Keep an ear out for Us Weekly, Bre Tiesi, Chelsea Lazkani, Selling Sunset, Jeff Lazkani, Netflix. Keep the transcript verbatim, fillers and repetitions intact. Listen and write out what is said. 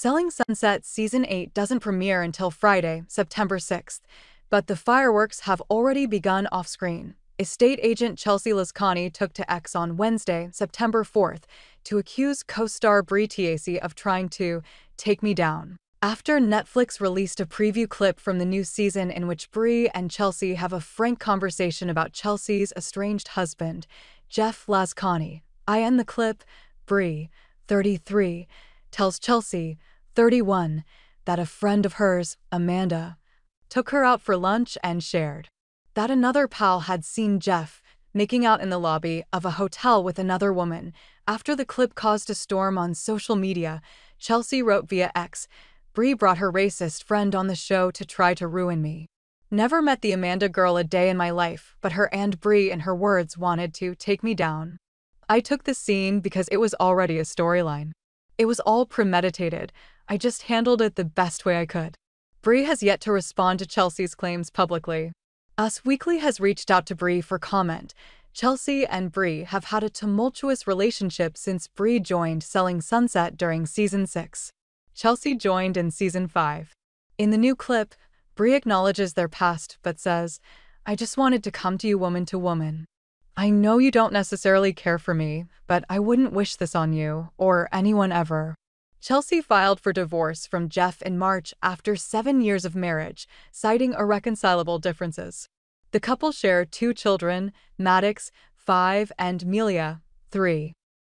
Selling Sunset Season eight doesn't premiere until Friday, September sixth, but the fireworks have already begun off-screen. Estate agent Chelsea Lazkani took to X on Wednesday, September fourth, to accuse co-star Bre Tiesi of trying to take me down, after Netflix released a preview clip from the new season in which Bre and Chelsea have a frank conversation about Chelsea's estranged husband, Jeff Lazkani. I end the clip. Bre, thirty-three, tells Chelsea, thirty-one, that a friend of hers, Amanda, took her out for lunch and shared that another pal had seen Jeff making out in the lobby of a hotel with another woman. After the clip caused a storm on social media, Chelsea wrote via X, "Bre brought her racist friend on the show to try to ruin me. Never met the Amanda girl a day in my life, but her and Bre in her words wanted to take me down. I took the scene because it was already a storyline. It was all premeditated. I just handled it the best way I could." Bre has yet to respond to Chelsea's claims publicly. Us Weekly has reached out to Bre for comment. Chelsea and Bre have had a tumultuous relationship since Bre joined Selling Sunset during Season six. Chelsea joined in Season five. In the new clip, Bre acknowledges their past but says, "I just wanted to come to you woman to woman. I know you don't necessarily care for me, but I wouldn't wish this on you or anyone ever." Chelsea filed for divorce from Jeff in March after seven years of marriage, citing irreconcilable differences. The couple share two children, Maddox, five, and Melia, three.